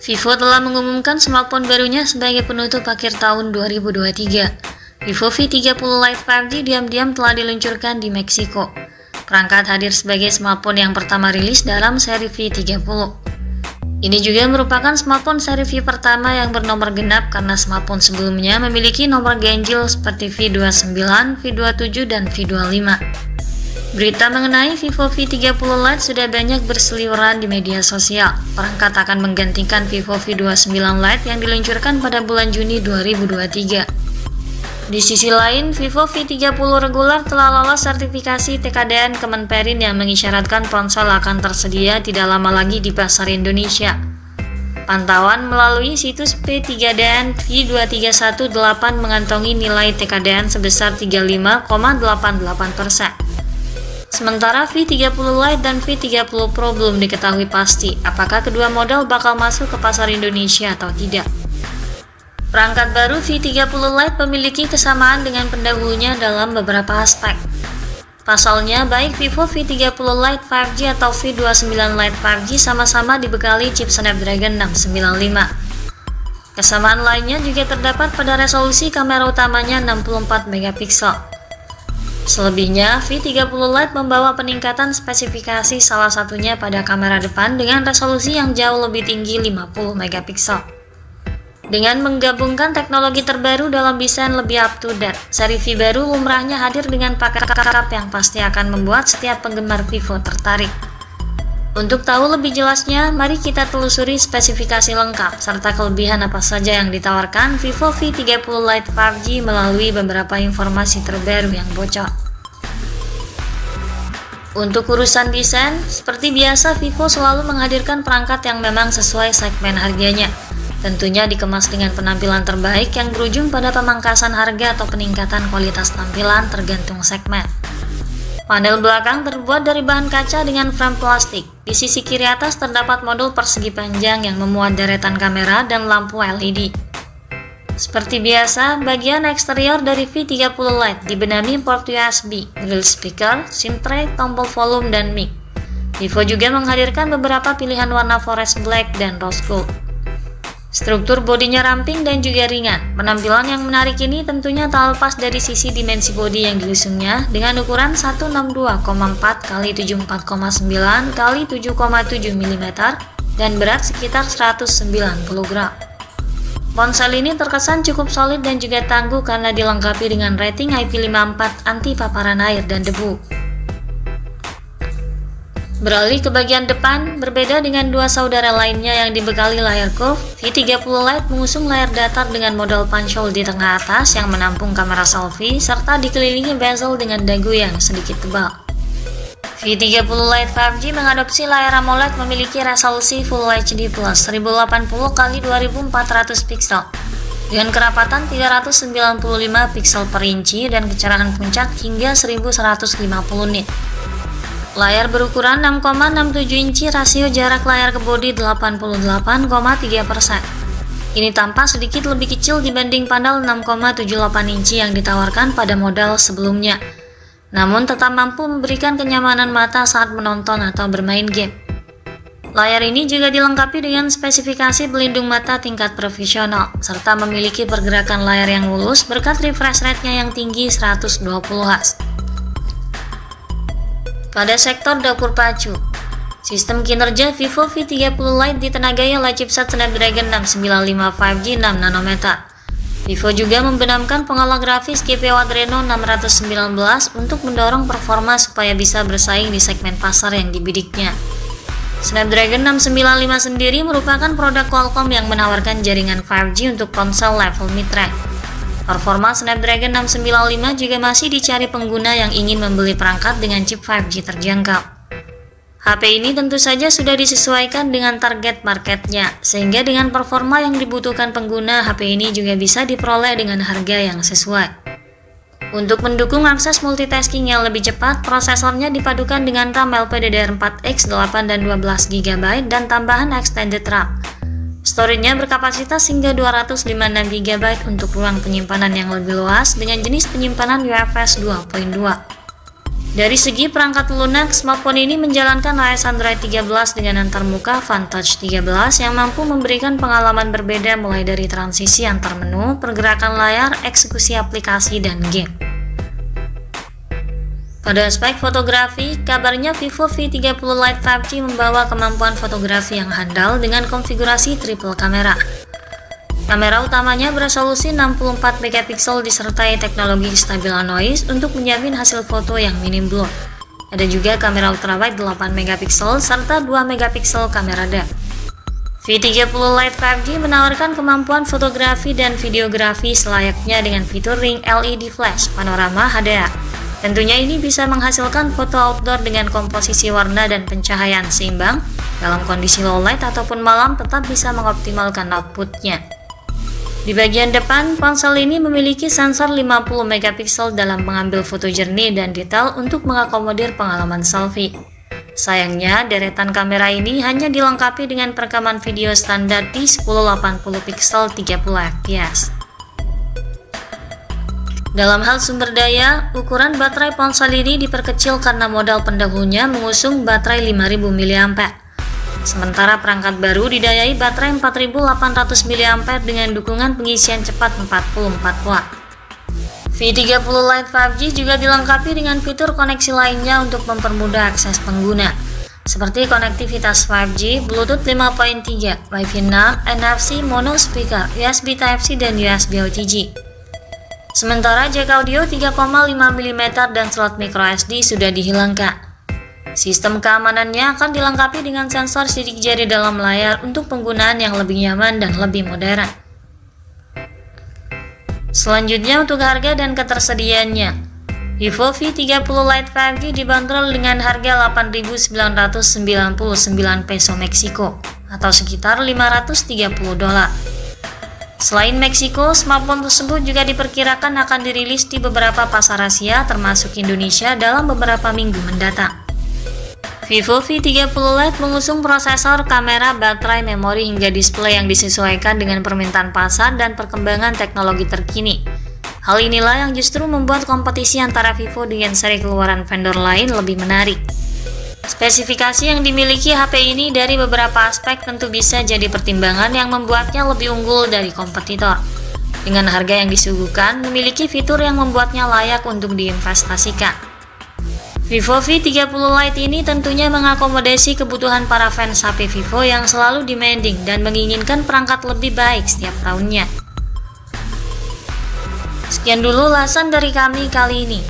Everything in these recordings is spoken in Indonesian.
Vivo telah mengumumkan smartphone barunya sebagai penutup akhir tahun 2023. Vivo V30 Lite 5G diam-diam telah diluncurkan di Meksiko. Perangkat hadir sebagai smartphone yang pertama rilis dalam seri V30. Ini juga merupakan smartphone seri V pertama yang bernomor genap karena smartphone sebelumnya memiliki nomor ganjil seperti V29, V27, dan V25. Berita mengenai Vivo V30 Lite sudah banyak berseliweran di media sosial. Perangkat akan menggantikan Vivo V29 Lite yang diluncurkan pada bulan Juni 2023. Di sisi lain, Vivo V30 regular telah lolos sertifikasi TKDN Kemenperin yang mengisyaratkan ponsel akan tersedia tidak lama lagi di pasar Indonesia. Pantauan melalui situs P3DN V2318 mengantongi nilai TKDN sebesar 35,88%. Sementara V30 Lite dan V30 Pro belum diketahui pasti apakah kedua model bakal masuk ke pasar Indonesia atau tidak. Perangkat baru V30 Lite memiliki kesamaan dengan pendahulunya dalam beberapa aspek. Pasalnya, baik Vivo V30 Lite 5G atau V29 Lite 5G sama-sama dibekali chip Snapdragon 695. Kesamaan lainnya juga terdapat pada resolusi kamera utamanya 64 MP. Selebihnya, V30 Lite membawa peningkatan spesifikasi salah satunya pada kamera depan dengan resolusi yang jauh lebih tinggi 50 MP. Dengan menggabungkan teknologi terbaru dalam desain lebih up to date, seri V baru lumrahnya hadir dengan paket lengkap yang pasti akan membuat setiap penggemar Vivo tertarik. Untuk tahu lebih jelasnya, mari kita telusuri spesifikasi lengkap serta kelebihan apa saja yang ditawarkan Vivo V30 Lite 5G melalui beberapa informasi terbaru yang bocor. Untuk urusan desain, seperti biasa Vivo selalu menghadirkan perangkat yang memang sesuai segmen harganya. Tentunya dikemas dengan penampilan terbaik yang berujung pada pemangkasan harga atau peningkatan kualitas tampilan tergantung segmen. Panel belakang terbuat dari bahan kaca dengan frame plastik. Di sisi kiri atas terdapat modul persegi panjang yang memuat deretan kamera dan lampu LED. Seperti biasa, bagian eksterior dari V30 Lite dibenami port USB, grill speaker, SIM tray, tombol volume, dan mic. Vivo juga menghadirkan beberapa pilihan warna forest black dan rose gold. Struktur bodinya ramping dan juga ringan. Penampilan yang menarik ini tentunya tak lepas dari sisi dimensi bodi yang diusungnya dengan ukuran 162,4 x 74,9 x 7,7 mm dan berat sekitar 109 kg. Ponsel ini terkesan cukup solid dan juga tangguh karena dilengkapi dengan rating IP54 anti paparan air dan debu. Beralih ke bagian depan, berbeda dengan dua saudara lainnya yang dibekali layar curve, V30 Lite mengusung layar datar dengan model punch hole di tengah atas yang menampung kamera selfie serta dikelilingi bezel dengan dagu yang sedikit tebal. V30 Lite 5G mengadopsi layar AMOLED memiliki resolusi Full HD Plus 1080 x 2400 piksel dengan kerapatan 395 piksel per inci dan kecerahan puncak hingga 1150 nit. Layar berukuran 6,67 inci rasio jarak layar ke bodi 88,3%. Ini tampak sedikit lebih kecil dibanding panel 6,78 inci yang ditawarkan pada model sebelumnya. Namun tetap mampu memberikan kenyamanan mata saat menonton atau bermain game. Layar ini juga dilengkapi dengan spesifikasi pelindung mata tingkat profesional serta memiliki pergerakan layar yang mulus berkat refresh rate-nya yang tinggi 120 Hz. Pada sektor dapur pacu, sistem kinerja Vivo V30 Lite ditenagai oleh chipset Snapdragon 695 5G 6nm. Vivo juga membenamkan pengolah grafis GPU Adreno 619 untuk mendorong performa supaya bisa bersaing di segmen pasar yang dibidiknya. Snapdragon 695 sendiri merupakan produk Qualcomm yang menawarkan jaringan 5G untuk ponsel level mid-range. Performa Snapdragon 695 juga masih dicari pengguna yang ingin membeli perangkat dengan chip 5G terjangkau. HP ini tentu saja sudah disesuaikan dengan target marketnya, sehingga dengan performa yang dibutuhkan pengguna, HP ini juga bisa diperoleh dengan harga yang sesuai. Untuk mendukung akses multitasking yang lebih cepat, prosesornya dipadukan dengan RAM LPDDR4X 8 dan 12 GB dan tambahan extended RAM. Storage-nya berkapasitas hingga 256 GB untuk ruang penyimpanan yang lebih luas dengan jenis penyimpanan UFS 2.2. Dari segi perangkat lunak, smartphone ini menjalankan OS Android 13 dengan antarmuka Funtouch 13 yang mampu memberikan pengalaman berbeda mulai dari transisi antar menu, pergerakan layar, eksekusi aplikasi, dan game. Pada aspek fotografi, kabarnya Vivo V30 Lite 5G membawa kemampuan fotografi yang handal dengan konfigurasi triple kamera. Kamera utamanya beresolusi 64 MP disertai teknologi stabilan noise untuk menjamin hasil foto yang minim blur. Ada juga kamera ultrawide 8 MP serta 2 MP kamera depth. V30 Lite 5G menawarkan kemampuan fotografi dan videografi selayaknya dengan fitur ring LED flash panorama HDR. Tentunya ini bisa menghasilkan foto outdoor dengan komposisi warna dan pencahayaan seimbang. Dalam kondisi low light ataupun malam tetap bisa mengoptimalkan outputnya. Di bagian depan, ponsel ini memiliki sensor 50 MP dalam mengambil foto jernih dan detail untuk mengakomodir pengalaman selfie. Sayangnya, deretan kamera ini hanya dilengkapi dengan perekaman video standar di 1080p 30fps. Dalam hal sumber daya, ukuran baterai ponsel ini diperkecil karena modal pendahulunya mengusung baterai 5000 mAh. Sementara perangkat baru didayai baterai 4800 mAh dengan dukungan pengisian cepat 44 watt. V30 Lite 5G juga dilengkapi dengan fitur koneksi lainnya untuk mempermudah akses pengguna, seperti konektivitas 5G, Bluetooth 5.3, Wi-Fi 6, NFC, mono speaker, USB Type-C, dan USB OTG. Sementara jack audio 3,5 mm dan slot microSD sudah dihilangkan. Sistem keamanannya akan dilengkapi dengan sensor sidik jari dalam layar untuk penggunaan yang lebih nyaman dan lebih modern. Selanjutnya untuk harga dan ketersediaannya. Vivo V30 Lite 5G dibanderol dengan harga 8.999 peso Meksiko atau sekitar $530. Selain Meksiko, smartphone tersebut juga diperkirakan akan dirilis di beberapa pasar Asia termasuk Indonesia dalam beberapa minggu mendatang. Vivo V30 Lite mengusung prosesor, kamera, baterai, memori, hingga display yang disesuaikan dengan permintaan pasar dan perkembangan teknologi terkini. Hal inilah yang justru membuat kompetisi antara Vivo dengan seri keluaran vendor lain lebih menarik. Spesifikasi yang dimiliki HP ini dari beberapa aspek tentu bisa jadi pertimbangan yang membuatnya lebih unggul dari kompetitor. Dengan harga yang disuguhkan, memiliki fitur yang membuatnya layak untuk diinvestasikan. Vivo V30 Lite ini tentunya mengakomodasi kebutuhan para fans HP Vivo yang selalu demanding dan menginginkan perangkat lebih baik setiap tahunnya. Sekian dulu ulasan dari kami kali ini.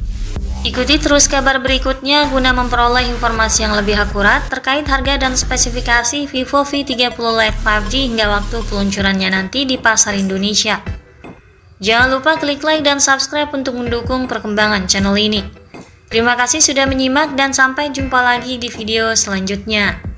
Ikuti terus kabar berikutnya guna memperoleh informasi yang lebih akurat terkait harga dan spesifikasi Vivo V30 Lite 5G hingga waktu peluncurannya nanti di pasar Indonesia. Jangan lupa klik like dan subscribe untuk mendukung perkembangan channel ini. Terima kasih sudah menyimak dan sampai jumpa lagi di video selanjutnya.